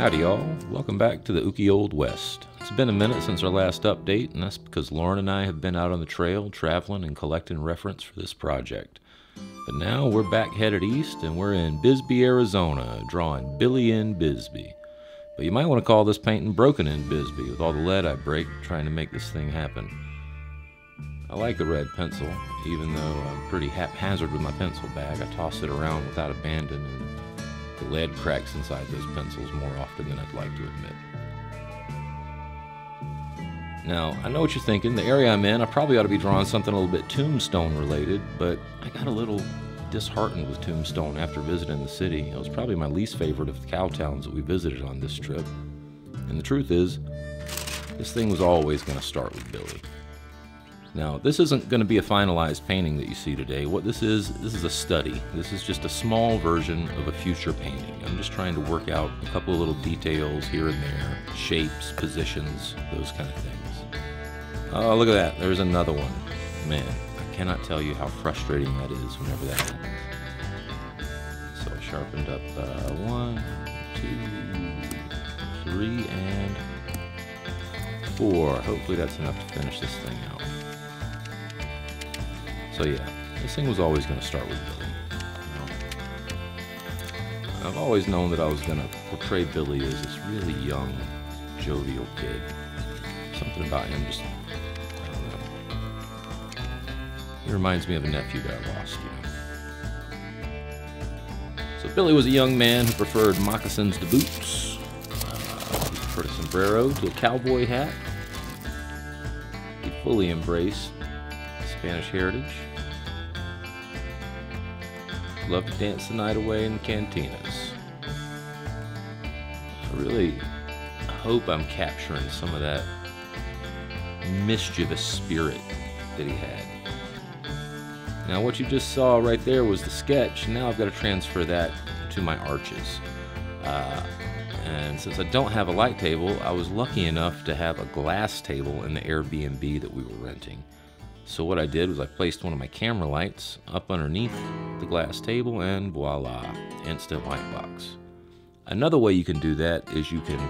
Howdy y'all, welcome back to the Ukiyold West. It's been a minute since our last update, and that's because Lauren and I have been out on the trail, traveling and collecting reference for this project. But now we're back headed east, and we're in Bisbee, Arizona, drawing Billy in Bisbee. But you might want to call this painting Broken in Bisbee, with all the lead I break trying to make this thing happen. I like the red pencil, even though I'm pretty haphazard with my pencil bag. I toss it around without abandon, and the lead cracks inside those pencils more often than I'd like to admit. Now, I know what you're thinking. The area I'm in, I probably ought to be drawing something a little bit Tombstone related, but I got a little disheartened with Tombstone after visiting the city. It was probably my least favorite of the cow towns that we visited on this trip. And the truth is, this thing was always going to start with Billy. Now, this isn't going to be a finalized painting that you see today. What this is a study. This is just a small version of a future painting. I'm just trying to work out a couple of little details here and there, shapes, positions, those kind of things. Oh, look at that. There's another one. Man, I cannot tell you how frustrating that is whenever that happens. So I sharpened up one, two, three, and four. Hopefully that's enough to finish this thing out. So yeah, this thing was always going to start with Billy. You know? I've always known that I was going to portray Billy as this really young, jovial kid. Something about him just, I don't know. He reminds me of a nephew that I lost, you know. So Billy was a young man who preferred moccasins to boots. He preferred a sombrero to a cowboy hat. He fully embraced Spanish heritage. Love to dance the night away in cantinas. I really hope I'm capturing some of that mischievous spirit that he had. Now what you just saw right there was the sketch. Now I've got to transfer that to my Arches. And since I don't have a light table, I was lucky enough to have a glass table in the Airbnb that we were renting. So what I did was I placed one of my camera lights up underneath the glass table, and voila, instant light box. Another way you can do that is you can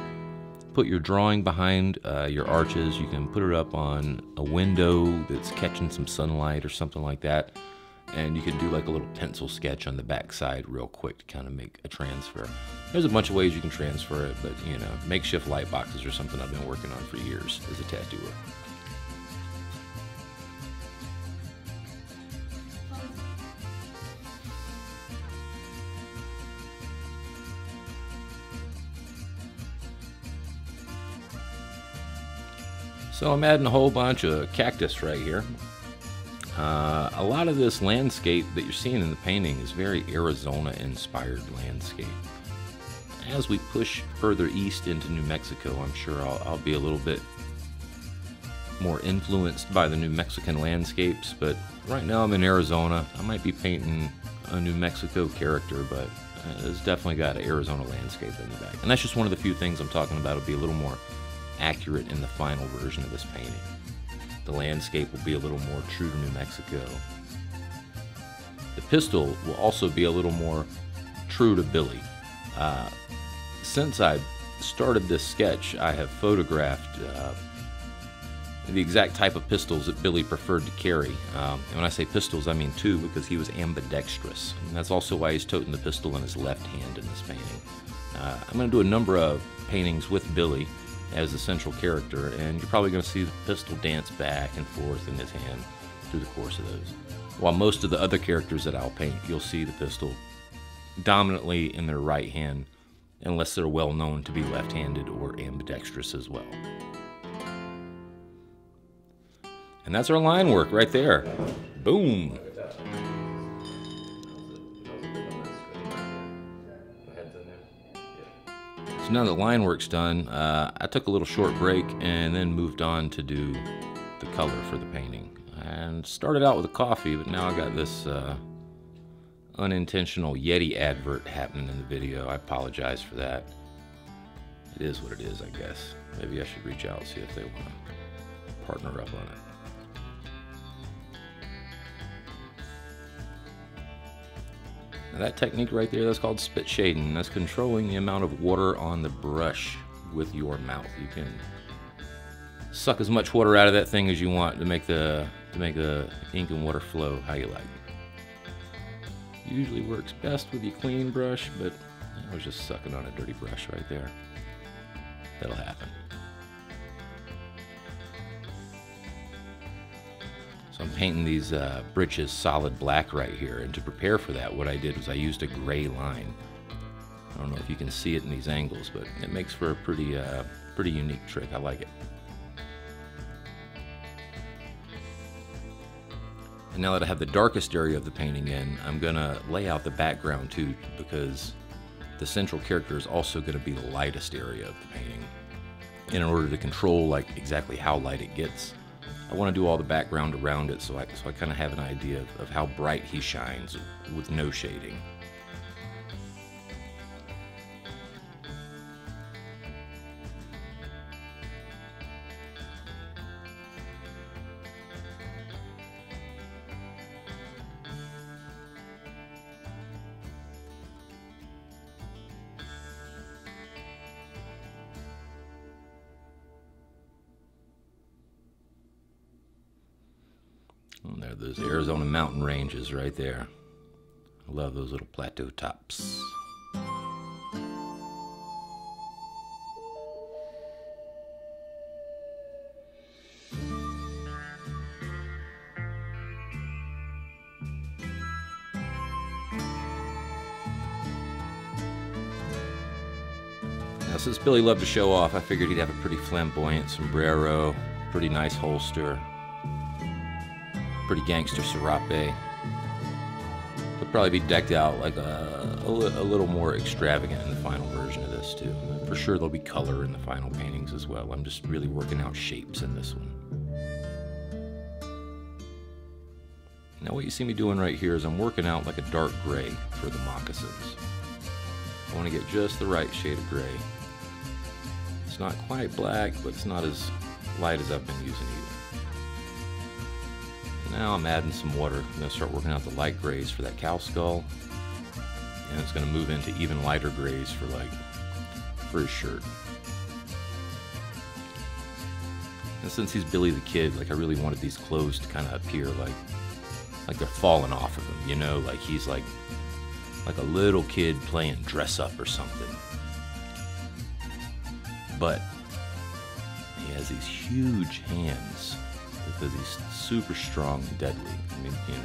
put your drawing behind your Arches. You can put it up on a window that's catching some sunlight or something like that, and you can do like a little pencil sketch on the backside real quick to kind of make a transfer. There's a bunch of ways you can transfer it, but you know, makeshift light boxes are something I've been working on for years as a tattooer. So I'm adding a whole bunch of cactus right here. A lot of this landscape that you're seeing in the painting is very Arizona-inspired landscape. As we push further east into New Mexico, I'm sure I'll be a little bit more influenced by the New Mexican landscapes, but right now I'm in Arizona. I might be painting a New Mexico character, but it's definitely got an Arizona landscape in the back. And that's just one of the few things I'm talking about. It'll be a little more accurate in the final version of this painting. The landscape will be a little more true to New Mexico. The pistol will also be a little more true to Billy. Since I started this sketch, I have photographed the exact type of pistols that Billy preferred to carry. And when I say pistols, I mean two, because he was ambidextrous. And that's also why he's toting the pistol in his left hand in this painting. I'm going to do a number of paintings with Billy as the central character, and you're probably going to see the pistol dance back and forth in his hand through the course of those. While most of the other characters that I'll paint, you'll see the pistol dominantly in their right hand, unless they're well known to be left-handed or ambidextrous as well. And that's our line work right there. Boom! Now that line work's done, I took a little short break and then moved on to do the color for the painting. And started out with a coffee, but now I got this unintentional Yeti advert happening in the video. I apologize for that. It is what it is, I guess. Maybe I should reach out and see if they want to partner up on it. Now that technique right there, that's called spit shading. That's controlling the amount of water on the brush with your mouth. You can suck as much water out of that thing as you want to make the ink and water flow how you like. Usually works best with your clean brush, but I was just sucking on a dirty brush right there. That'll happen. So I'm painting these britches solid black right here, and to prepare for that, what I did was I used a gray line. I don't know if you can see it in these angles, but it makes for a pretty unique trick. I like it. And now that I have the darkest area of the painting in, I'm gonna lay out the background too, because the central character is also gonna be the lightest area of the painting. And in order to control like exactly how light it gets, I wanna do all the background around it so I kinda have an idea of how bright he shines with no shading. And there are those Arizona mountain ranges right there. I love those little plateau tops. Now, since Billy loved to show off, I figured he'd have a pretty flamboyant sombrero, pretty nice holster, pretty gangster serape. It'll probably be decked out like a little more extravagant in the final version of this too. For sure there'll be color in the final paintings as well. I'm just really working out shapes in this one. Now what you see me doing right here is I'm working out like a dark gray for the moccasins. I want to get just the right shade of gray. It's not quite black, but it's not as light as I've been using either. Now I'm adding some water. I'm going to start working out the light grays for that cow skull, and it's going to move into even lighter grays for his shirt. And since he's Billy the Kid, I really wanted these clothes to kind of appear like they're falling off of him, you know, he's like a little kid playing dress up or something. But he has these huge hands, because he's super strong and deadly. I mean, you know,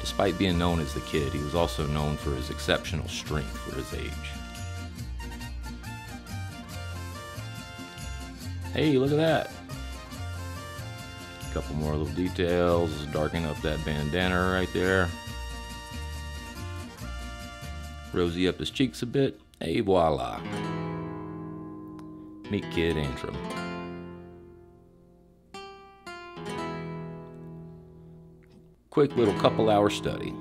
despite being known as the Kid, he was also known for his exceptional strength for his age. Hey, look at that. A couple more little details, darken up that bandana right there. Rosy up his cheeks a bit. Hey, voila. Meet Kid Antrim. Quick little couple-hour study.